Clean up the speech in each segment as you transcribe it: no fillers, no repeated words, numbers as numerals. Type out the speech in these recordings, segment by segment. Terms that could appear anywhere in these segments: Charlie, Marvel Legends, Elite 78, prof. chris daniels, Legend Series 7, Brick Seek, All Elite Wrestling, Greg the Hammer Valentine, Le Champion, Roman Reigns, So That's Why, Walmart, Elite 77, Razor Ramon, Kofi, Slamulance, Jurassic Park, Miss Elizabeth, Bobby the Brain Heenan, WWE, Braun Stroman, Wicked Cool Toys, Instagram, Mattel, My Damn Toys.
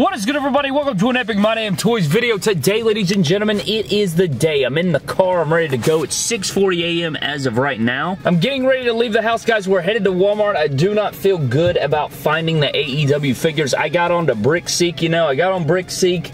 What is good, everybody? Welcome to an epic My Damn Toys video. Today, ladies and gentlemen, it is the day. I'm in the car. I'm ready to go. It's 6:40 a.m. as of right now. I'm getting ready to leave the house, guys. We're headed to Walmart. I do not feel good about finding the AEW figures. I got onto Brick Seek, you know. I got on Brick Seek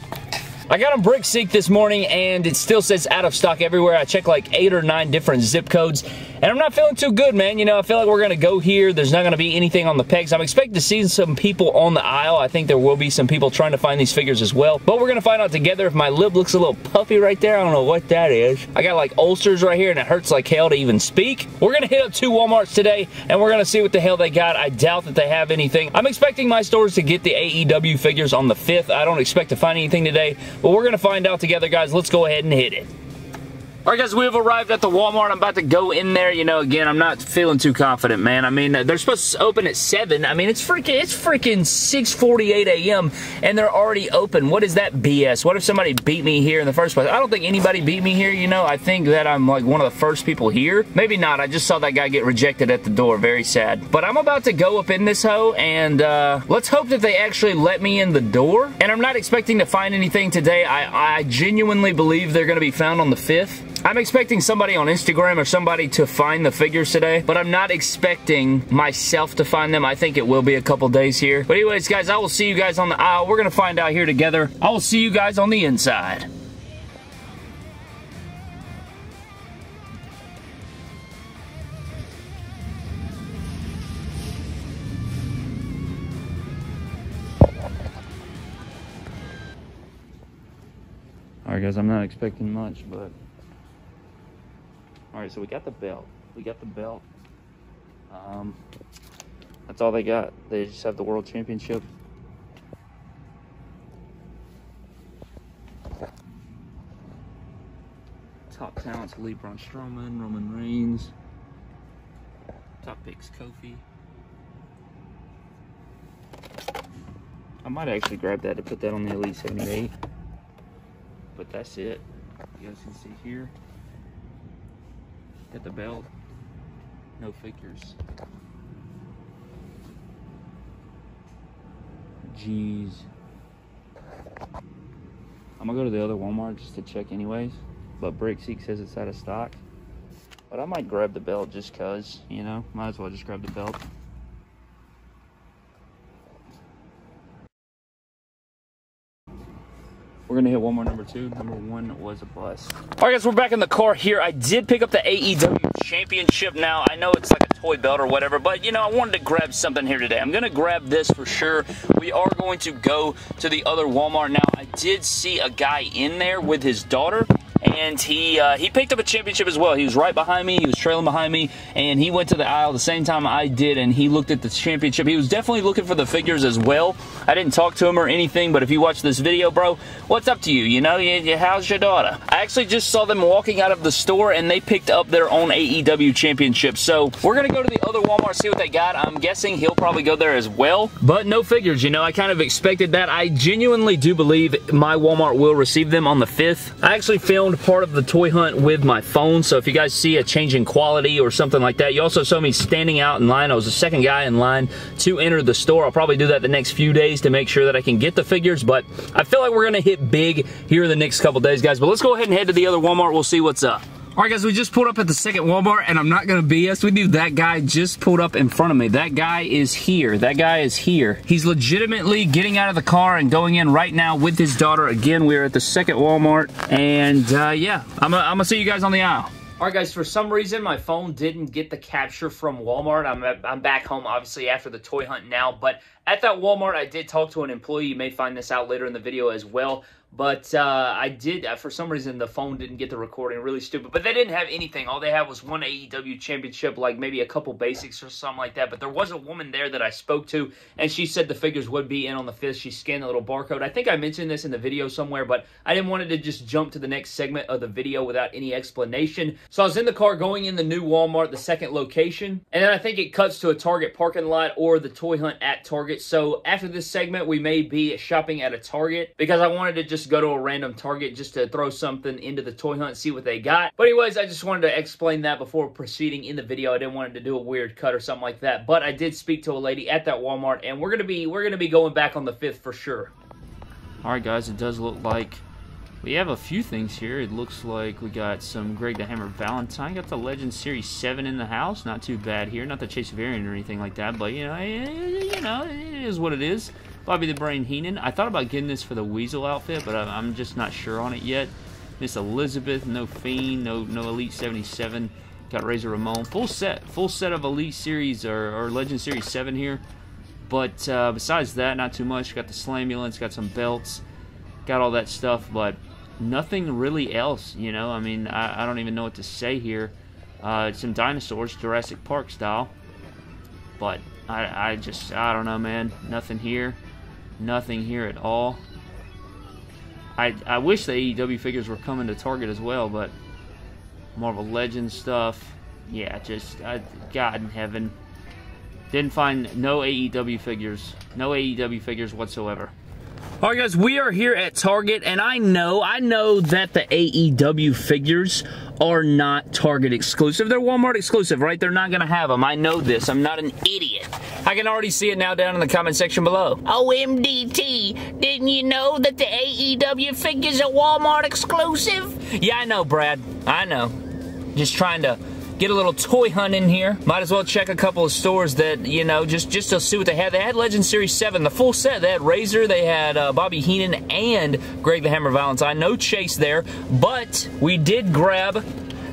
this morning, and it still says out of stock everywhere. I checked like 8 or 9 different zip codes, and I'm not feeling too good, man. You know, I feel like we're going to go here. There's not going to be anything on the pegs. I'm expecting to see some people on the aisle. I think there will be some people trying to find these figures as well, but we're going to find out together. If my lip looks a little puffy right there, I don't know what that is. I got like ulcers right here, and it hurts like hell to even speak. We're going to hit up 2 Walmarts today, and we're going to see what the hell they got. I doubt that they have anything. I'm expecting my stores to get the AEW figures on the 5th. I don't expect to find anything today. But we're going to find out together, guys. Let's go ahead and hit it. All right, guys, we have arrived at the Walmart. I'm about to go in there. You know, again, I'm not feeling too confident, man. I mean, they're supposed to open at 7. I mean, it's freaking 6:48 a.m. and they're already open. What is that BS? What if somebody beat me here in the first place? I don't think anybody beat me here, you know. I think that I'm, like, one of the first people here. Maybe not. I just saw that guy get rejected at the door. Very sad. But I'm about to go up in this hoe, and let's hope that they actually let me in the door. And I'm not expecting to find anything today. I genuinely believe they're going to be found on the 5th. I'm expecting somebody on Instagram or somebody to find the figures today, but I'm not expecting myself to find them. I think it will be a couple days here. But anyways, guys, I will see you guys on the aisle. We're going to find out here together. I will see you guys on the inside. All right, guys, I'm not expecting much, but... All right, so we got the belt. That's all they got. They just have the World Championship. Top talents: Elite Braun Stroman, Roman Reigns. Top picks: Kofi. I might actually grab that to put that on the Elite 78. But that's it. You guys can see here. Got the belt, no figures. Jeez. I'm gonna go to the other Walmart just to check anyways, but Brick Seek says it's out of stock. But I might grab the belt just cause, you know, might as well just grab the belt. We're gonna hit Walmart number 2. Number 1 was a bust. All right, guys, we're back in the car here. I did pick up the AEW Championship now. I know it's like a toy belt or whatever, but you know, I wanted to grab something here today. I'm gonna grab this for sure. We are going to go to the other Walmart now. I did see a guy in there with his daughter, and he picked up a championship as well. He was right behind me. He was trailing behind me, and he went to the aisle the same time I did, and he looked at the championship. He was definitely looking for the figures as well. I didn't talk to him or anything, but if you watch this video, bro, what's up to you? You know, how's your daughter? I actually just saw them walking out of the store, and they picked up their own AEW championship. So we're going to go to the other Walmart, see what they got. I'm guessing he'll probably go there as well, but no figures, you know. I kind of expected that. I genuinely do believe my Walmart will receive them on the 5th. I actually filmed part of the toy hunt with my phone, so if you guys see a change in quality or something like that, you also saw me standing out in line. I was the second guy in line to enter the store. I'll probably do that the next few days to make sure that I can get the figures, but I feel like we're gonna hit big here in the next couple days, guys. But let's go ahead and head to the other Walmart. We'll see what's up. All right, guys, we just pulled up at the second Walmart, and I'm not going to BS with you. That guy just pulled up in front of me. That guy is here. That guy is here. He's legitimately getting out of the car and going in right now with his daughter. Again, we're at the second Walmart, and yeah, I'm going to see you guys on the aisle. All right, guys, for some reason, my phone didn't get the capture from Walmart. I'm back home, obviously, after the toy hunt now, but at that Walmart, I did talk to an employee. You may find this out later in the video as well. But for some reason, the phone didn't get the recording. Really stupid. But they didn't have anything. All they had was one AEW championship, like maybe a couple basics or something like that. But there was a woman there that I spoke to, and she said the figures would be in on the 5th. She scanned a little barcode. I think I mentioned this in the video somewhere, but I didn't want to just jump to the next segment of the video without any explanation. So I was in the car going in the new Walmart, the second location. And then I think it cuts to a Target parking lot or the toy hunt at Target. So after this segment, we may be shopping at a Target because I wanted to just go to a random Target just to throw something into the toy hunt, see what they got. But anyways, I just wanted to explain that before proceeding in the video. I didn't want to do a weird cut or something like that. But I did speak to a lady at that Walmart, and we're gonna be going back on the 5th for sure. Alright guys, it does look like we have a few things here. It looks like we got some Greg the Hammer Valentine. Got the Legend Series 7 in the house. Not too bad here. Not the Chase variant or anything like that, but you know, it is what it is. Bobby the Brain Heenan. I thought about getting this for the Weasel outfit, but I'm just not sure on it yet. Miss Elizabeth, no Fiend, no Elite 77. Got Razor Ramon. Full set of Elite Series or Legend Series 7 here. But besides that, not too much. Got the Slamulance, got some belts, got all that stuff, but nothing really else, you know. I mean, I don't even know what to say here. Some dinosaurs, Jurassic Park style. But I don't know, man. Nothing here. Nothing here at all. I wish the AEW figures were coming to Target as well, but Marvel Legends stuff. Yeah, just God in heaven. Didn't find no AEW figures. No AEW figures whatsoever. Alright guys, we are here at Target, and I know that the AEW figures are not Target exclusive. They're Walmart exclusive, right? They're not going to have them. I know this. I'm not an idiot. I can already see it now down in the comment section below. OMDT, didn't you know that the AEW figures are Walmart exclusive? Yeah, I know, Brad. I know. Just trying to get a little toy hunt in here. Might as well check a couple of stores that, you know, just to see what they had. They had Legend Series 7, the full set. They had Razor, they had Bobby Heenan, and Greg the Hammer Valentine. No Chase there, but we did grab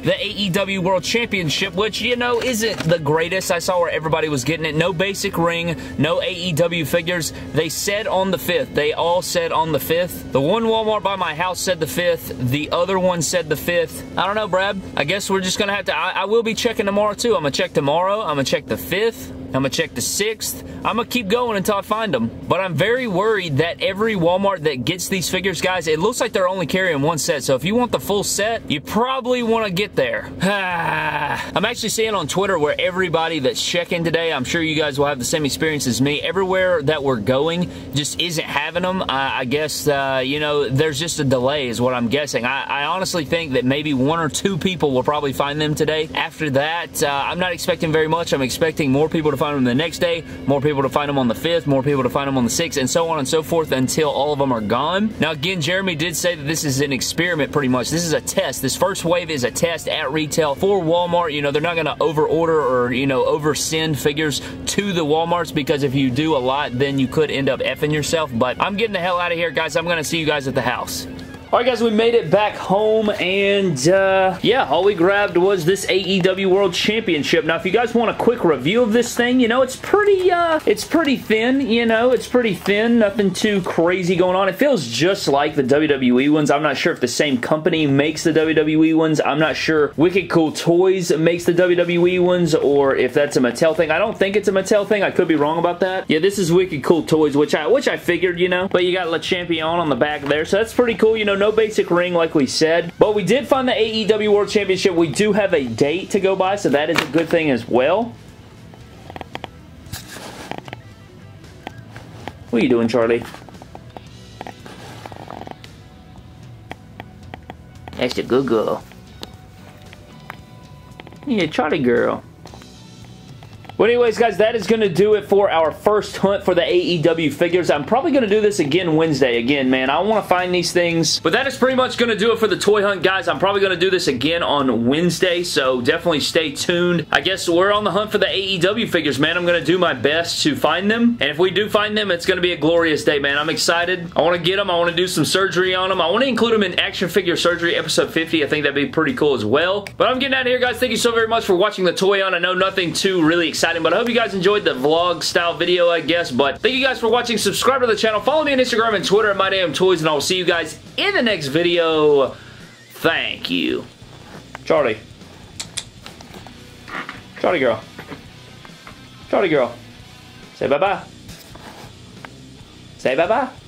the AEW World Championship, which, you know, isn't the greatest. I saw where everybody was getting it. No basic ring, no AEW figures. They said on the 5th. They all said on the 5th. The one Walmart by my house said the 5th. The other one said the 5th. I don't know, Brad. I guess we're just going to have to... I will be checking tomorrow, too. I'm going to check tomorrow. I'm going to check the 5th. I'm going to check the 6th. I'm going to keep going until I find them. But I'm very worried that every Walmart that gets these figures, guys, it looks like they're only carrying one set. So if you want the full set, you probably want to get there. I'm actually seeing on Twitter where everybody that's checking today, I'm sure you guys will have the same experience as me. Everywhere that we're going just isn't having them. I guess, you know, there's just a delay is what I'm guessing. I honestly think that maybe one or two people will probably find them today. After that, I'm not expecting very much. I'm expecting more people to find them the next day, more people to find them on the 5th, more people to find them on the 6th, and so on and so forth until all of them are gone. Now, again, Jeremy did say that this is an experiment pretty much. This is a test. This first wave is a test at retail for Walmart. You know, they're not going to over-order or, you know, over-send figures to the Walmarts, because if you do a lot, then you could end up effing yourself. But I'm getting the hell out of here, guys. I'm going to see you guys at the house. Alright guys, we made it back home, and yeah, all we grabbed was this AEW World Championship. Now, if you guys want a quick review of this thing, you know, it's pretty thin, you know, it's pretty thin, nothing too crazy going on. It feels just like the WWE ones. I'm not sure if the same company makes the WWE ones. I'm not sure Wicked Cool Toys makes the WWE ones, or if that's a Mattel thing. I don't think it's a Mattel thing. I could be wrong about that. Yeah, this is Wicked Cool Toys, which I figured, you know, but you got Le Champion on the back there, so that's pretty cool, you know. No basic ring like we said, but we did find the AEW World Championship. We do have a date to go by, so that is a good thing as well. What are you doing, Charlie? That's a good girl. Yeah, Charlie girl. Well, anyways, guys, that is going to do it for our first hunt for the AEW figures. I'm probably going to do this again Wednesday. Again, man, I want to find these things. But that is pretty much going to do it for the toy hunt, guys. I'm probably going to do this again on Wednesday, so definitely stay tuned. I guess we're on the hunt for the AEW figures, man. I'm going to do my best to find them. And if we do find them, it's going to be a glorious day, man. I'm excited. I want to get them. I want to do some surgery on them. I want to include them in Action Figure Surgery Episode 50. I think that'd be pretty cool as well. But I'm getting out of here, guys. Thank you so very much for watching the toy hunt. I know nothing too really exciting, but I hope you guys enjoyed the vlog style video, I guess. But thank you guys for watching. Subscribe to the channel. Follow me on Instagram and Twitter at My Damn Toys, and I'll see you guys in the next video. Thank you. Charlie. Charlie girl. Charlie girl. Say bye-bye. Say bye-bye.